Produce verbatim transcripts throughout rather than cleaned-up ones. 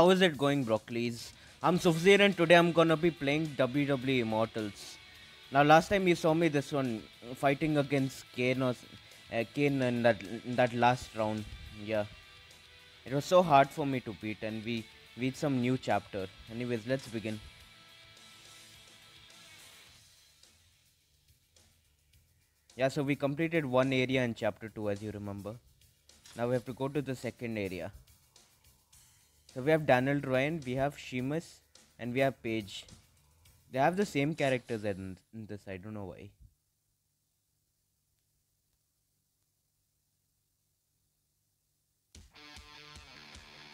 how is it going, Broccoli's? I'm SufZee and today I'm gonna be playing W W E Immortals. Now last time you saw me this one fighting against Kane, or, uh, Kane in that in that last round. Yeah, it was so hard for me to beat, and we beat some new chapter. Anyways, let's begin. Yeah, so we completed one area in chapter two as you remember. Now we have to go to the second area. So we have Daniel Bryan, we have Sheamus, and we have Paige. They have the same characters in this, I don't know why.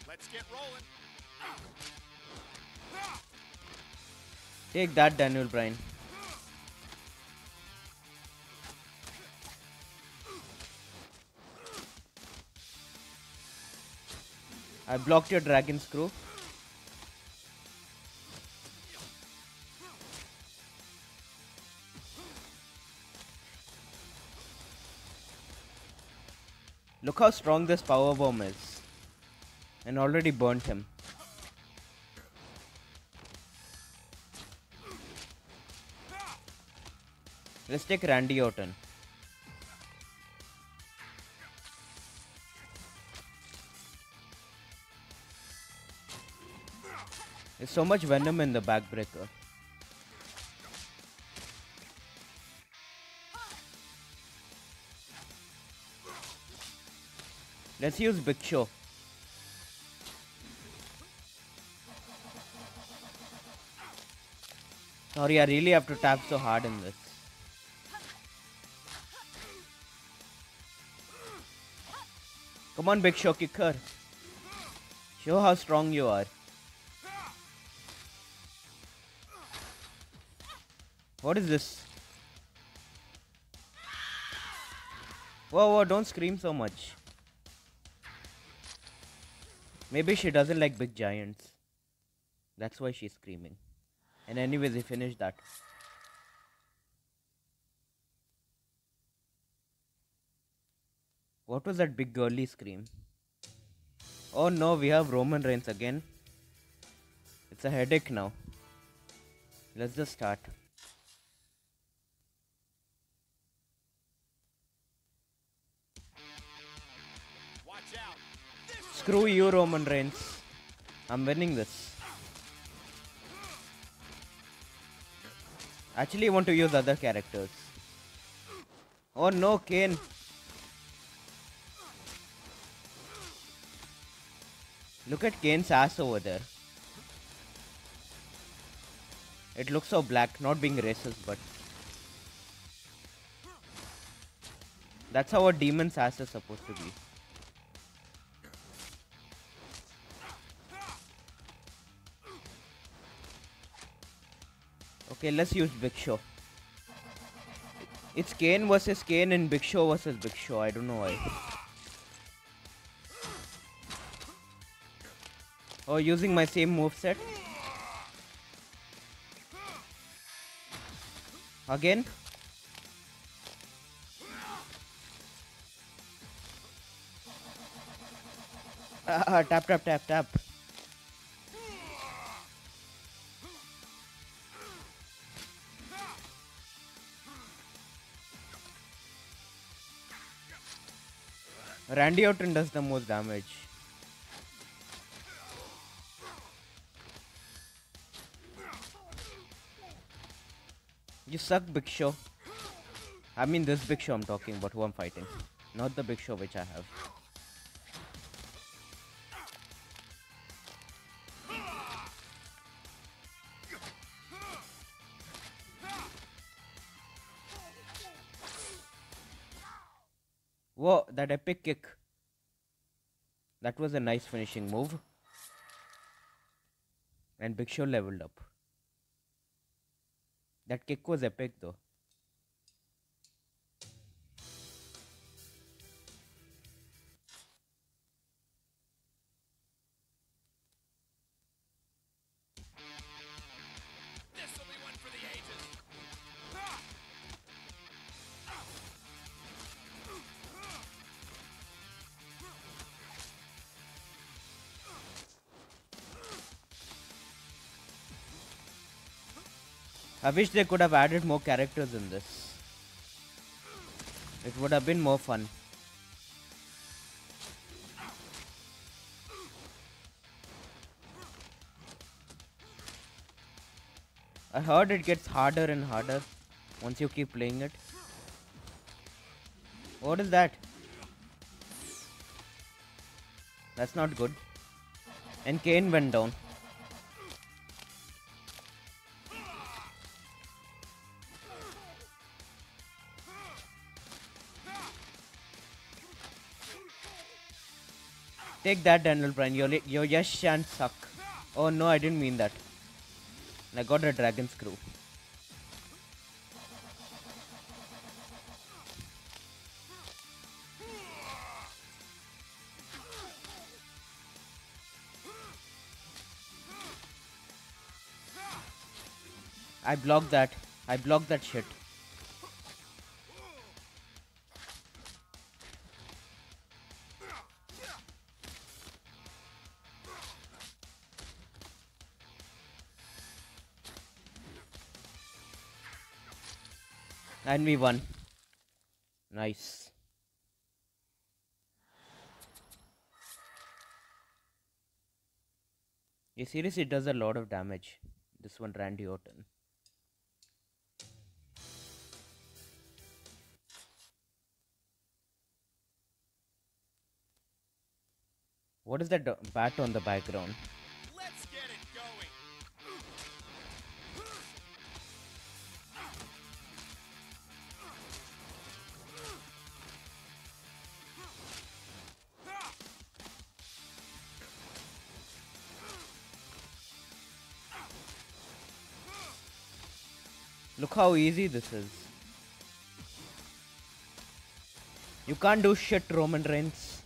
Let's get rolling. Take that, Daniel Bryan. I blocked your dragon screw. Look how strong this power bomb is, and already burnt him. Let's take Randy Orton. There's so much venom in the backbreaker. Let's use Big Show. Sorry, I really have to tap so hard in this. Come on, Big Show, kick her. Show how strong you are. What is this? Whoa, whoa, don't scream so much. Maybe she doesn't like big giants. That's why she's screaming. And anyways, we finished that. What was that big girly scream? Oh no, we have Roman Reigns again. It's a headache now. Let's just start. Screw you, Roman Reigns. I'm winning this. Actually, I want to use other characters. Oh no, Kane. Look at Kane's ass over there. It looks so black, not being racist, but that's how a demon's ass is supposed to be. Okay, let's use Big Show. It's Kane versus Kane and Big Show versus Big Show. I don't know why. Oh, using my same moveset. Again. Ah, tap, tap, tap, tap. Randy Orton does the most damage. You suck, Big Show. I mean this Big Show I'm talking about, who I'm fighting. Not the Big Show which I have. Whoa, that epic kick. That was a nice finishing move. And Big Show leveled up. That kick was epic though. I wish they could have added more characters in this. It would have been more fun. I heard it gets harder and harder once you keep playing it. What is that? That's not good. And Kane went down. Take that, Daniel Bryan. Your, your yes shan't suck. Oh no, I didn't mean that. I got a dragon screw. I blocked that. I blocked that shit. And we won. Nice. Yeah, seriously, it does a lot of damage. This one, Randy Orton. What is that bat on the background? Look how easy this is. You can't do shit, Roman Reigns.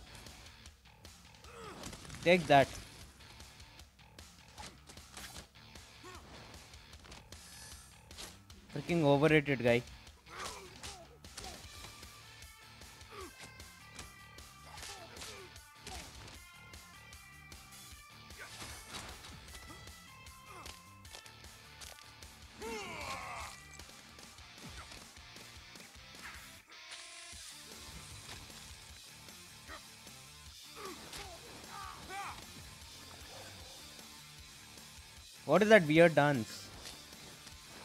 Take that. Freaking overrated guy. What is that weird dance?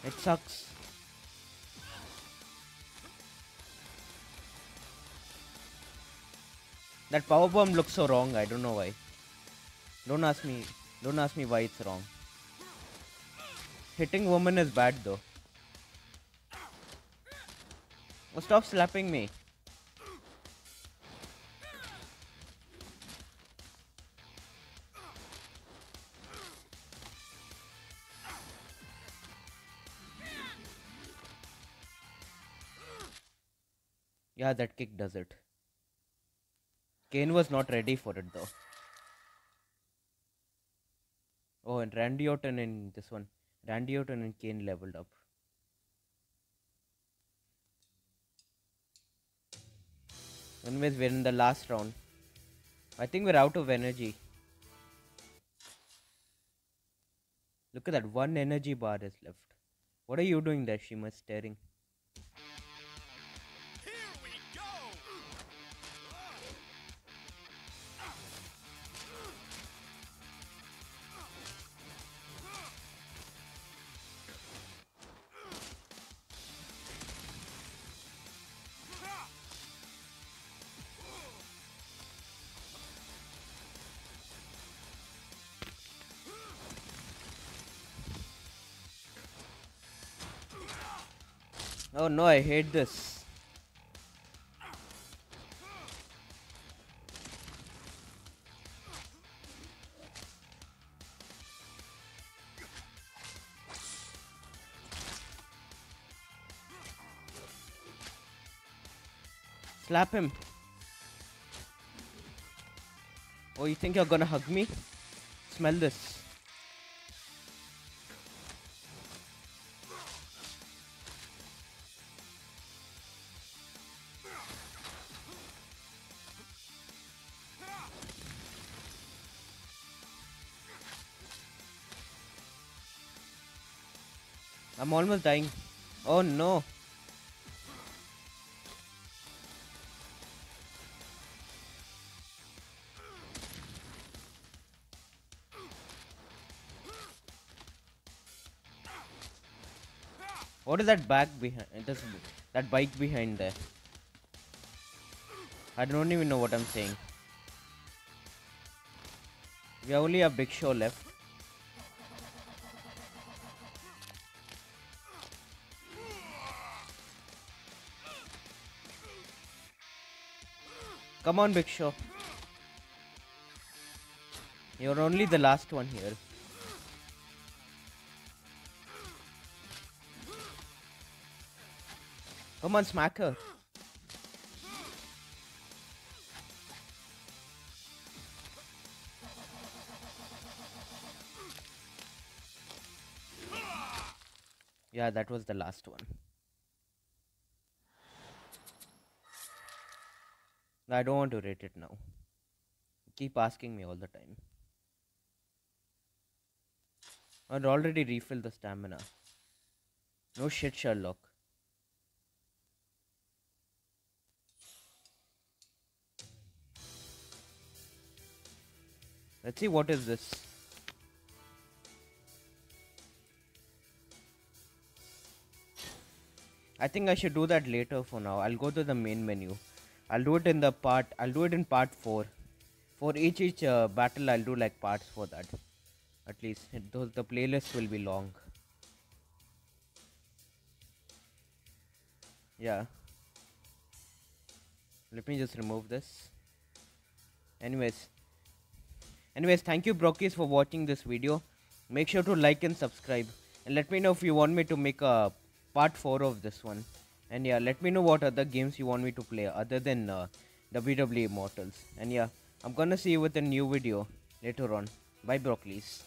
It sucks. That powerbomb looks so wrong, I don't know why. Don't ask me, don't ask me why it's wrong. Hitting women is bad though. Oh, stop slapping me. Yeah, that kick does it. Kane was not ready for it though. Oh, and Randy Orton in this one. Randy Orton and Kane leveled up. Anyways, we're in the last round. I think we're out of energy. Look at that, one energy bar is left. What are you doing there, Sheamus? Staring. Oh no, I hate this. Slap him. Oh, you think you're gonna hug me? Smell this. I'm almost dying. Oh no. What is that back behind? That's, that bike behind there. I don't even know what I'm saying. We only have Big Show left. Come on, Big Show. You're only the last one here. Come on, smack her. Yeah, that was the last one. I don't want to rate it now. Keep asking me all the time. I'd already refilled the stamina. No shit, Sherlock. Let's see, what is this? I think I should do that later. For now, I'll go to the main menu. I'll do it in the part, I'll do it in part four. For each each uh, battle, I'll do like parts for that. At least it, those, the playlist will be long. Yeah. Let me just remove this. Anyways. Anyways, thank you Brockies for watching this video. Make sure to like and subscribe. And let me know if you want me to make a part four of this one. And yeah, let me know what other games you want me to play other than uh, W W E Immortals. And yeah, I'm gonna see you with a new video later on. Bye Broccolis.